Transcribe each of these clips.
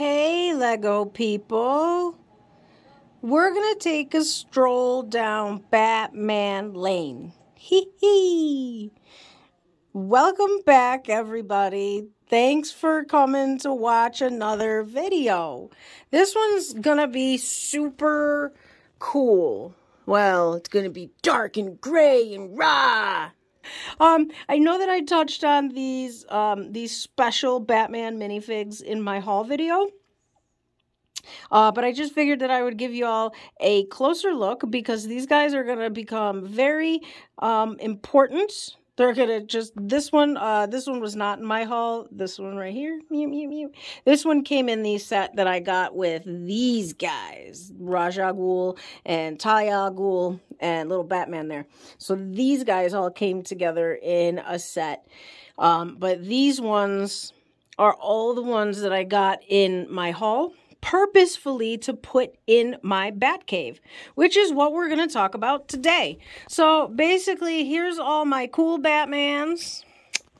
Hey, LEGO people. We're going to take a stroll down Batman Lane. Hee hee. Welcome back, everybody. Thanks for coming to watch another video. This one's going to be super cool. Well, it's going to be dark and gray and raw. I know that I touched on these special Batman minifigs in my haul video, but I just figured that I would give you all a closer look because these guys are going to become very important. They're going to just, this one was not in my haul. This one right here, mew, mew, mew. This one came in the set that I got with these guys, Ra's al Ghul and Taya Ghoul and little Batman there. So these guys all came together in a set. But these ones are all the ones that I got in my haul purposefully to put in my Batcave, which is what we're going to talk about today. So basically, here's all my cool Batmans.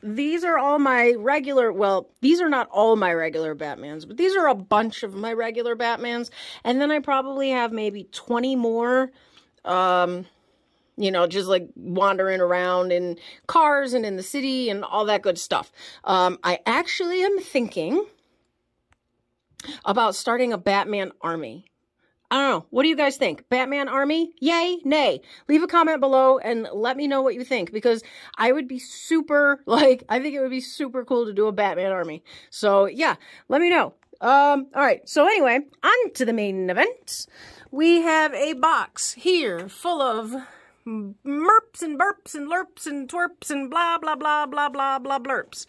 These are all my regular, well, these are not all my regular Batmans, but these are a bunch of my regular Batmans. And then I probably have maybe 20 more, you know, just like wandering around in cars and in the city and all that good stuff. I actually am thinking about starting a Batman army. I don't know. What do you guys think? Batman army? Yay? Nay? Leave a comment below and let me know what you think, because I would be super, like, I think it would be super cool to do a Batman army. So yeah, let me know. All right. So anyway, on to the main event. We have a box here full of merps and burps and lurps and twerps and blah, blah, blah, blah, blah, blah, blurps.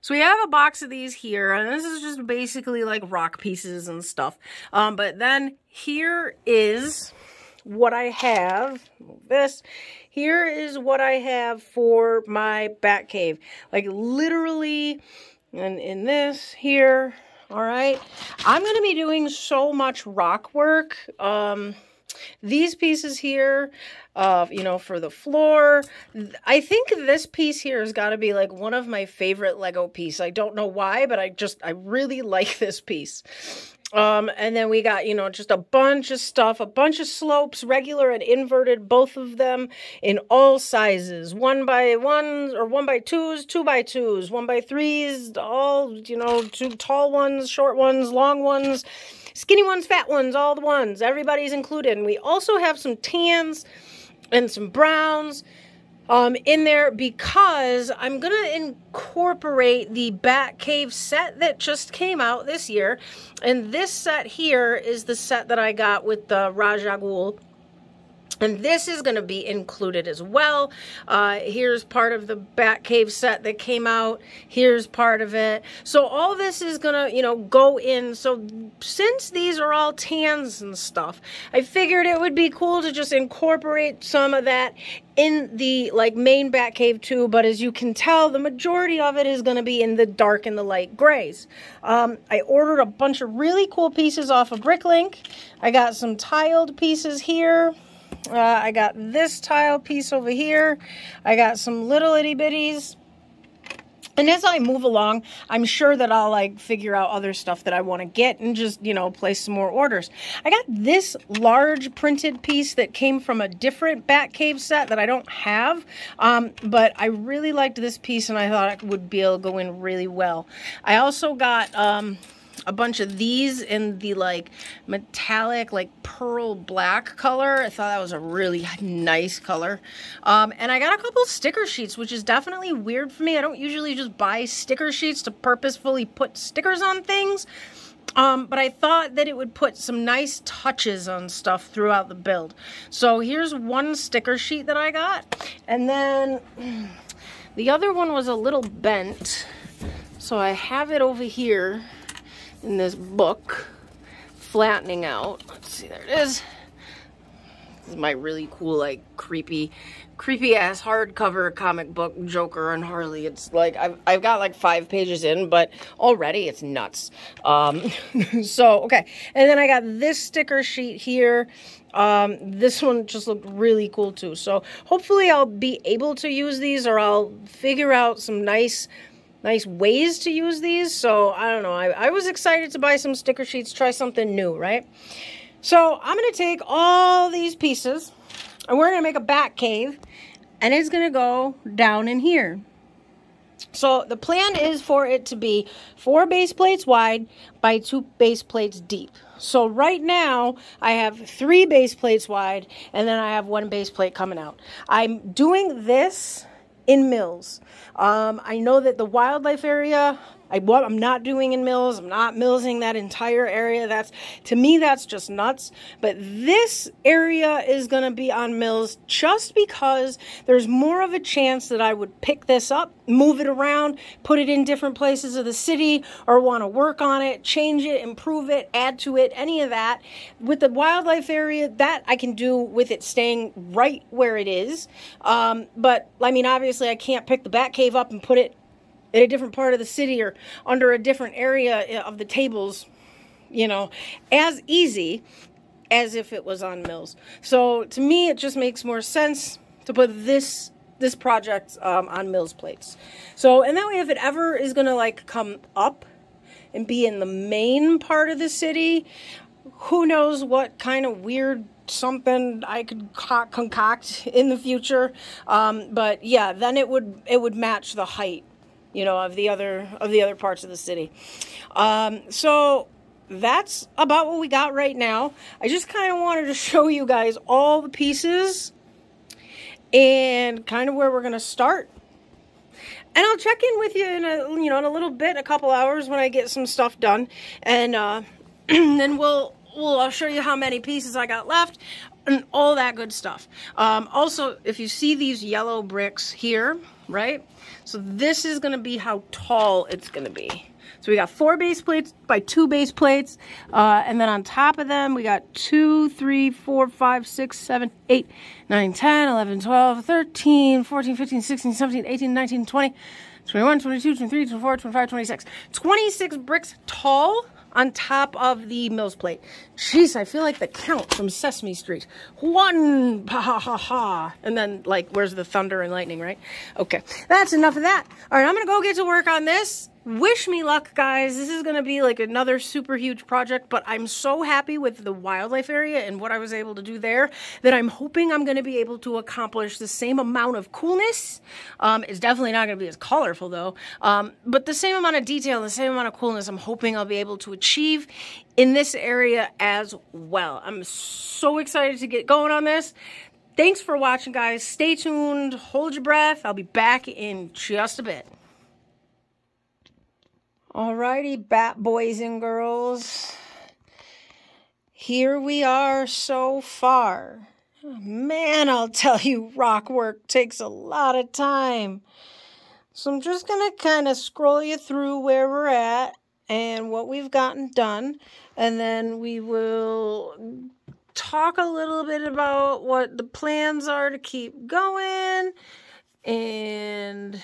So we have a box of these here, and this is just basically like rock pieces and stuff. But then here is what I have. Move this. Here is what I have for my Batcave. Like literally, and in this here, all right. I'm going to be doing so much rock work. These pieces here, you know, for the floor. I think this piece here has got to be like one of my favorite Lego pieces. I don't know why, but I really like this piece. And then we got, you know, just a bunch of stuff, a bunch of slopes, regular and inverted, both of them in all sizes, 1x1s or 1x2s, 2x2s, 1x3s, all, you know, tall ones, short ones, long ones, skinny ones, fat ones, all the ones. Everybody's included. And we also have some tans and some browns in there because I'm going to incorporate the Batcave set that just came out this year. And this set here is the set that I got with the Ra's al Ghul. And this is going to be included as well. Here's part of the Batcave set that came out. Here's part of it. So all this is going to, you know, go in. So since these are all tans and stuff, I figured it would be cool to just incorporate some of that in the, like, main Batcave too. But as you can tell, the majority of it is going to be in the dark and the light grays. I ordered a bunch of really cool pieces off of Bricklink. I got some tiled pieces here. I got this tile piece over here. I got some little itty bitties. And as I move along, I'm sure that I'll like figure out other stuff that I want to get and just, you know, place some more orders. I got this large printed piece that came from a different Batcave set that I don't have. But I really liked this piece and I thought it would be able to go in really well. I also got a bunch of these in the like metallic, like pearl black color. I thought that was a really nice color. And I got a couple sticker sheets, which is definitely weird for me. I don't usually just buy sticker sheets to purposefully put stickers on things. But I thought that it would put some nice touches on stuff throughout the build. So here's one sticker sheet that I got. And then the other one was a little bent. So I have it over here in this book, flattening out. Let's see, there it is. This is my really cool, like, creepy ass hardcover comic book Joker and Harley. It's like, I've got like 5 pages in, but already it's nuts. So, okay. And then I got this sticker sheet here. This one just looked really cool too. So hopefully I'll be able to use these, or I'll figure out some nice nice ways to use these. So I don't know. I was excited to buy some sticker sheets, try something new, right? So I'm going to take all these pieces and we're going to make a bat cave, and it's going to go down in here. So the plan is for it to be 4 base plates wide by 2 base plates deep. So right now I have 3 base plates wide and then I have 1 base plate coming out. I'm doing this in mills. I know that the wildlife area, I'm not doing in mills. I'm not millsing that entire area. That's, to me, that's just nuts. But this area is going to be on mills just because there's more of a chance that I would pick this up, move it around, put it in different places of the city, or want to work on it, change it, improve it, add to it, any of that. With the wildlife area, that I can do with it staying right where it is. But, I mean, obviously I can't pick the Batcave up and put it in a different part of the city or under a different area of the tables, you know, as easy as if it was on mills. So to me, it just makes more sense to put this project on mills plates. So, and that way, if it ever is gonna like come up and be in the main part of the city, who knows what kind of weird something I could concoct in the future. But yeah, then it would match the height, you know, of the other parts of the city. So that's about what we got right now. I just kind of wanted to show you guys all the pieces and kind of where we're gonna start. And I'll check in with you in a little bit, a couple hours, when I get some stuff done, and then I'll show you how many pieces I got left and all that good stuff. Also, if you see these yellow bricks here, right? So this is going to be how tall it's going to be. So we got 4 base plates by 2 base plates. And then on top of them, we got 2, 3, 4, 5, 6, 7, 8, 9, 10, 11, 12, 13, 14, 15, 16, 17, 18, 19, 20, 21, 22, 23, 24, 25, 26. 26 bricks tall. On top of the mills plate. Jeez, I feel like the Count from Sesame Street. One, ha ha ha. And then, like, where's the thunder and lightning, right? Okay, that's enough of that. All right, I'm gonna go get to work on this. Wish me luck, guys. This is gonna be like another super huge project, but I'm so happy with the wildlife area and what I was able to do there that I'm hoping I'm gonna be able to accomplish the same amount of coolness. It's definitely not gonna be as colorful though, but the same amount of detail, the same amount of coolness I'm hoping I'll be able to achieve in this area as well. I'm so excited to get going on this. Thanks for watching, guys. Stay tuned, hold your breath. I'll be back in just a bit. Alrighty, bat boys and girls, here we are so far. Man, I'll tell you, rock work takes a lot of time. So I'm just going to kind of scroll you through where we're at and what we've gotten done, and then we will talk a little bit about what the plans are to keep going and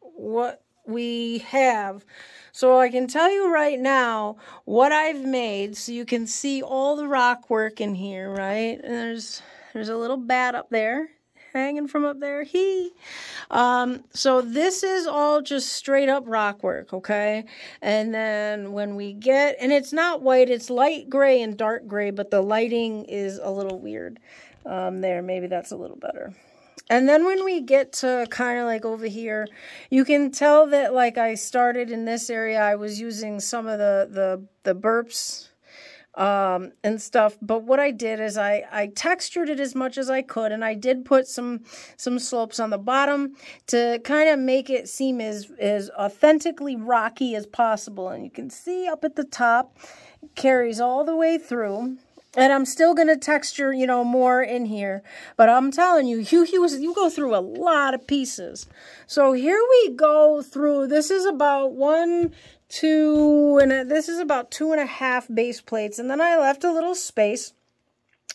what we have. So I can tell you right now what I've made, so you can see all the rock work in here, right? And there's a little bat up there hanging from up there. So this is all just straight up rock work, okay? And then when we get, and it's not white, it's light gray and dark gray, but the lighting is a little weird. There, maybe that's a little better. And then when we get to kind of like over here, you can tell that like I started in this area, I was using some of the burps and stuff. But what I did is I textured it as much as I could, and I did put some slopes on the bottom to kind of make it seem as authentically rocky as possible. And you can see up at the top, it carries all the way through. And I'm still going to texture, you know, more in here. But I'm telling you, you go through a lot of pieces. So here we go through. This is about 2.5 base plates. And then I left a little space.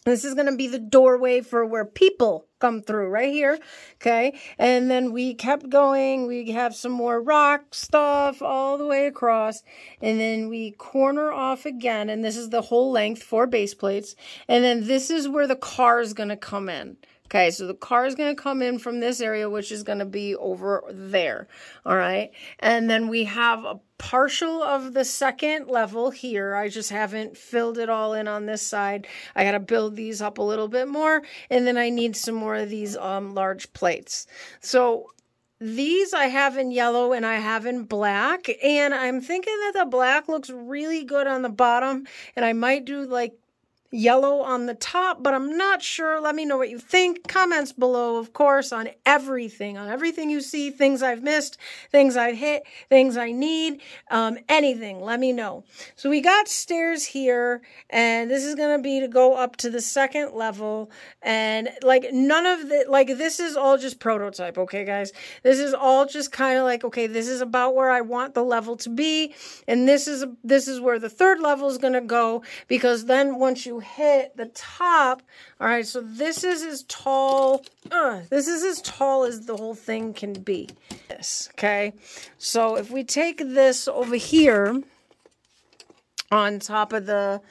This is going to be the doorway for where people come through right here. Okay. And then we kept going. We have some more rock stuff all the way across. And then we corner off again. And this is the whole length, 4 base plates. And then this is where the car is going to come in. Okay, so the car is going to come in from this area, which is going to be over there, all right? And then we have a partial of the second level here. I just haven't filled it all in on this side. I got to build these up a little bit more, and then I need some more of these large plates. So these I have in yellow and I have in black, and I'm thinking that the black looks really good on the bottom, and I might do like yellow on the top, but I'm not sure. Let me know what you think. Comments below, of course, on everything you see, things I've missed, things I've hit, things I need, anything, let me know. So we got stairs here, and this is going to be to go up to the second level, and like none of the, like this is all just prototype, okay, guys? This is all just kind of like, okay, this is about where I want the level to be, and this is where the third level is going to go, because then once you hit the top, all right, so this is as tall as the whole thing can be. Yes, okay, so if we take this over here on top of the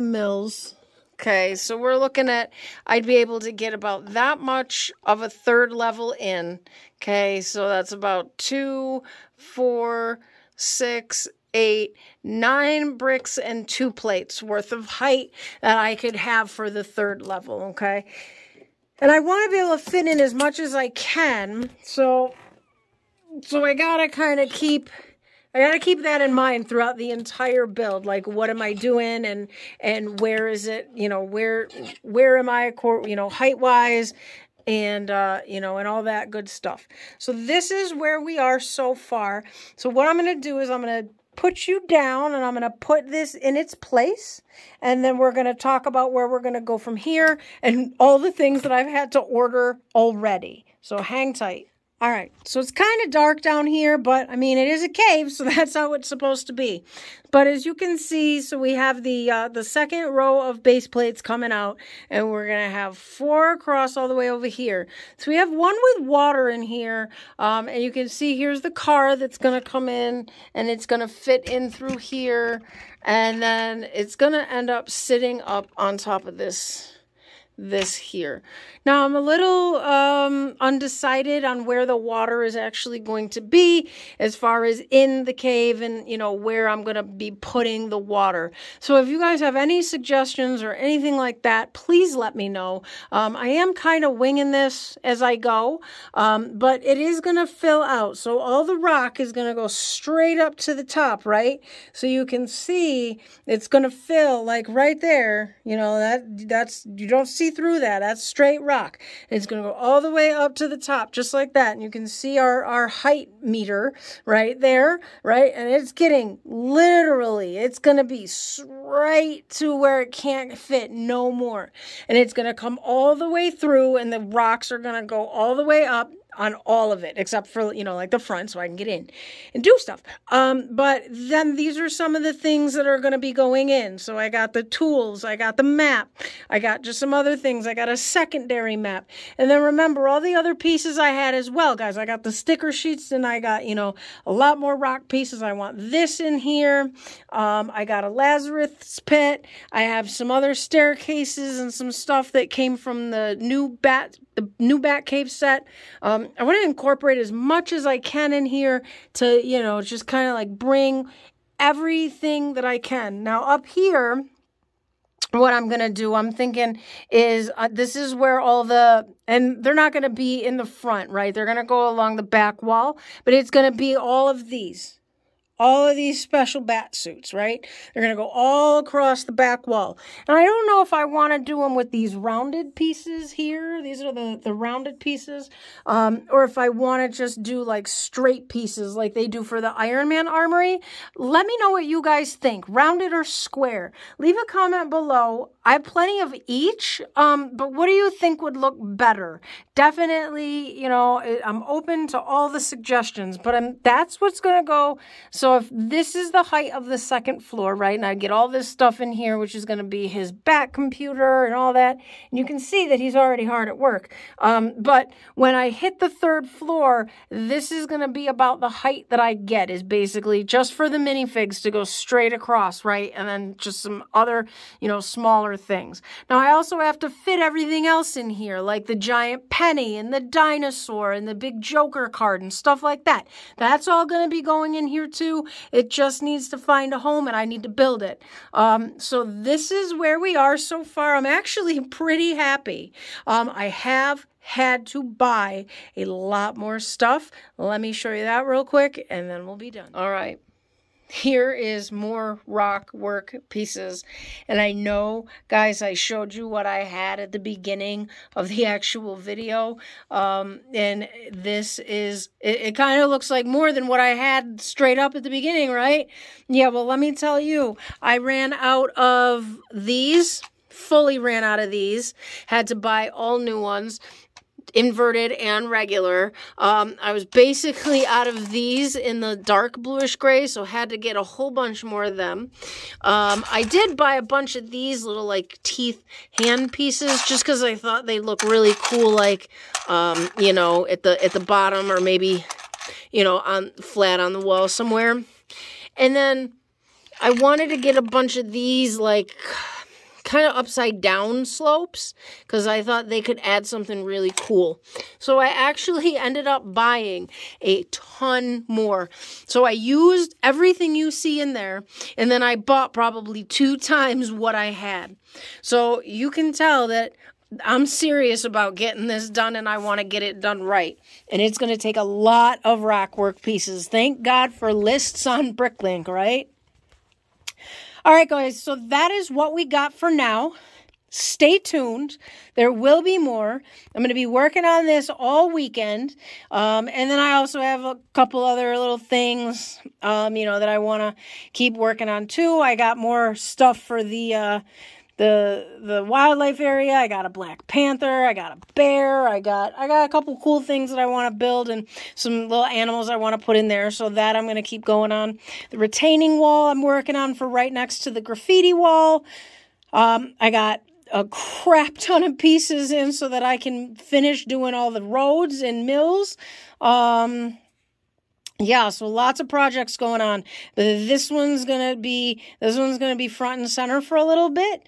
mills, okay, so we're looking at, I'd be able to get about that much of a third level in. Okay, so that's about 2, 4, 6, 8, 9 bricks and 2 plates worth of height that I could have for the third level, okay? And I want to be able to fit in as much as I can, so I gotta kind of keep, I gotta keep that in mind throughout the entire build. Like, what am I doing, and where is it, you know, where am I, you know, height-wise, and, you know, and all that good stuff. So this is where we are so far. So what I'm going to do is I'm going to put you down, and I'm going to put this in its place, and then we're going to talk about where we're going to go from here and all the things that I've had to order already. So hang tight. All right, so it's kind of dark down here, but I mean, it is a cave, so that's how it's supposed to be. But as you can see, so we have the second row of base plates coming out, and we're going to have 4 across all the way over here. So we have one with water in here, and you can see here's the car that's going to come in, and it's going to fit in through here, and then it's going to end up sitting up on top of this here. Now I'm a little undecided on where the water is actually going to be as far as in the cave, and you know where I'm going to be putting the water. So if you guys have any suggestions or anything like that, please let me know. I am kind of winging this as I go, but it is going to fill out. So all the rock is going to go straight up to the top, right? So you can see it's going to fill like right there, you know, that's, you don't see through that, that's straight rock, and it's going to go all the way up to the top just like that. And you can see our height meter right there, right? And it's getting, literally it's going to be right to where it can't fit no more, and it's going to come all the way through, and the rocks are going to go all the way up on all of it, except for, you know, like the front, so I can get in and do stuff. But then these are some of the things that are going to be going in. So I got the tools, I got the map, I got just some other things. I got a secondary map. And then remember all the other pieces I had as well, guys. I got the sticker sheets, and I got, you know, a lot more rock pieces. I want this in here. I got a Lazarus pit. I have some other staircases and some stuff that came from the new Batcave set. I want to incorporate as much as I can in here to, you know, just kind of like bring everything that I can. Now up here, what I'm going to do, I'm thinking, is this is where all the, and they're not going to be in the front, right? They're going to go along the back wall, but it's going to be all of these special bat suits, right? They're going to go all across the back wall. And I don't know if I want to do them with these rounded pieces here. These are the rounded pieces. Or if I want to just do like straight pieces like they do for the Iron Man armory. Let me know what you guys think. Rounded or square? Leave a comment below. I have plenty of each, but what do you think would look better? Definitely, you know, I'm open to all the suggestions, but that's what's going to go. So if this is the height of the second floor, right, and I get all this stuff in here, which is going to be his back computer and all that, and you can see that he's already hard at work. But when I hit the third floor, this is going to be about the height that I get, is basically just for the minifigs to go straight across, right, and then just some other, you know, smaller of things. Now, I also have to fit everything else in here, like the giant penny and the dinosaur and the big Joker card and stuff like that. That's all going to be going in here too. It just needs to find a home, and I need to build it. So this is where we are so far. I'm actually pretty happy. I have had to buy a lot more stuff. Let me show you that real quick, and then we'll be done. All right. Here is more rock work pieces. And I know, guys, I showed you what I had at the beginning of the actual video. And this is, it kind of looks like more than what I had straight up at the beginning, right? Yeah, well, let me tell you, I ran out of these, fully ran out of these, had to buy all new ones. Inverted and regular. I was basically out of these in the dark bluish gray, so had to get a whole bunch more of them. I did buy a bunch of these little like teeth hand pieces just because I thought they look really cool, like you know, at the bottom, or maybe, you know, on flat on the wall somewhere. And then I wanted to get a bunch of these like kind of upside down slopes because I thought they could add something really cool. So I actually ended up buying a ton more. So I used everything you see in there, and then I bought probably 2 times what I had. So you can tell that I'm serious about getting this done, and I want to get it done right. And it's going to take a lot of rockwork pieces. Thank God for lists on Bricklink, right? All right, guys, so that is what we got for now. Stay tuned. There will be more. I'm going to be working on this all weekend. And then I also have a couple other little things, you know, that I want to keep working on, too. I got more stuff for the wildlife area. I got a Black Panther. I got a bear. I got a couple cool things that I want to build, and some little animals I want to put in there. So that I'm going to keep going on. The retaining wall I'm working on for right next to the graffiti wall. I got a crap ton of pieces in so that I can finish doing all the roads and mills. Yeah, so lots of projects going on. This one's gonna be front and center for a little bit.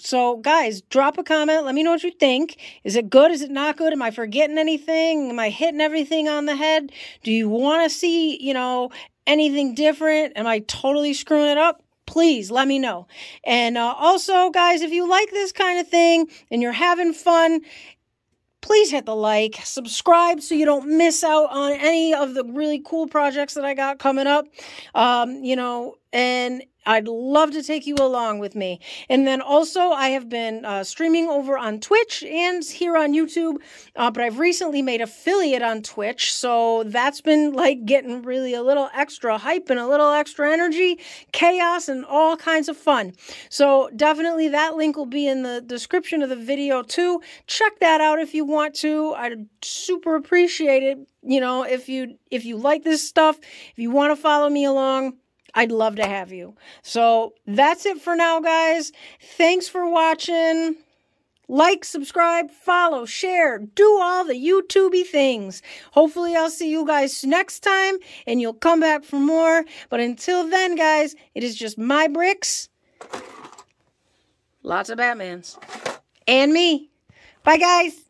So guys, drop a comment. Let me know what you think. Is it good? Is it not good? Am I forgetting anything? Am I hitting everything on the head? Do you want to see, you know, anything different? Am I totally screwing it up? Please let me know. And also, guys, if you like this kind of thing and you're having fun, please hit the like, subscribe so you don't miss out on any of the really cool projects that I got coming up, you know, and I'd love to take you along with me. And then also I have been streaming over on Twitch and here on YouTube, but I've recently made affiliate on Twitch. So that's been like getting really a little extra hype and a little extra energy, chaos, and all kinds of fun. So definitely that link will be in the description of the video too. Check that out if you want to. I'd super appreciate it. You know, if you like this stuff, if you want to follow me along, I'd love to have you. So that's it for now, guys. Thanks for watching. Like, subscribe, follow, share, do all the YouTube-y things. Hopefully I'll see you guys next time and you'll come back for more. But until then, guys, it is just my bricks, lots of Batmans, and me. Bye, guys.